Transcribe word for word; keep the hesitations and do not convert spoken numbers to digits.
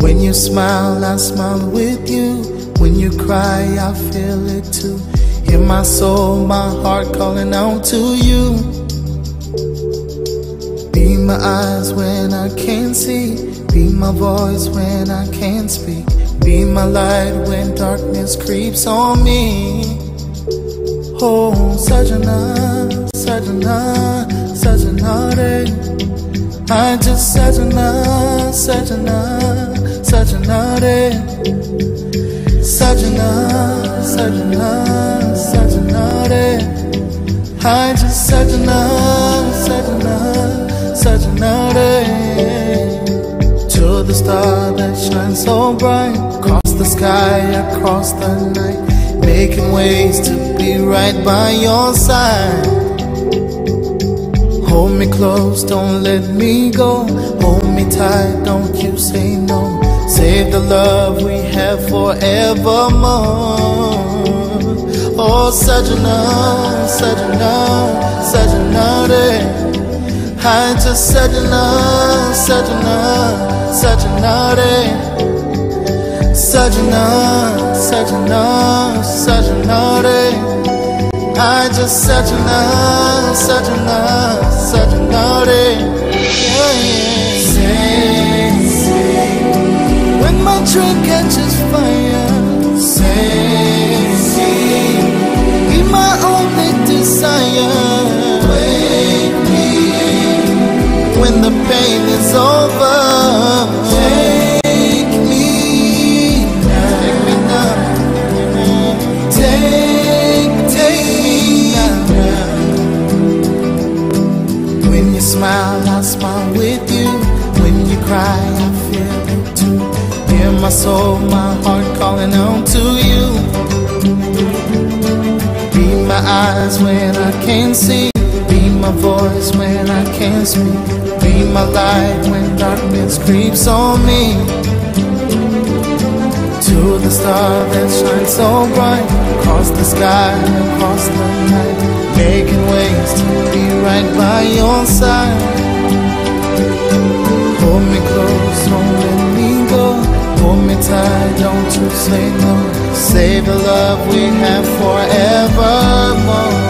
When you smile, I smile with you. When you cry, I feel it too. Hear my soul, my heart calling out to you. Be my eyes when I can't see. Be my voice when I can't speak. Be my light when darkness creeps on me. Oh, Sajana, Sajana, Sajana. I just Sajana, Sajana, Sajana. Sajana, Sajana, Sajana. I just Sajana, Sajana, Sajana. To the star that shines so bright, across the sky, across the night, making ways to be right by your side. Hold me close, don't let me go. Hold me tight, don't you say no. Save the love we have forevermore. Oh, Sajana, Sajana, Sajana. I just Sajana, Sajana, Sajana. Sajana, Sajana, Sajana. I just Sajana, Sajana, Sajana. Truck catches fire. Say, say, be my only desire. Wake me when the pain is over. Take me now, take me now. Take, take me now. When you smile, I smile with you. When you cry, I feel it too. Hear my soul, my heart calling out to you. Be my eyes when I can't see. Be my voice when I can't speak. Be my light when darkness creeps on me. To the star that shines so bright, across the sky, across the night, making ways to be right by your side. Hold me close, don't let me go. Hold me tight, don't you say no. Save the love we have forevermore.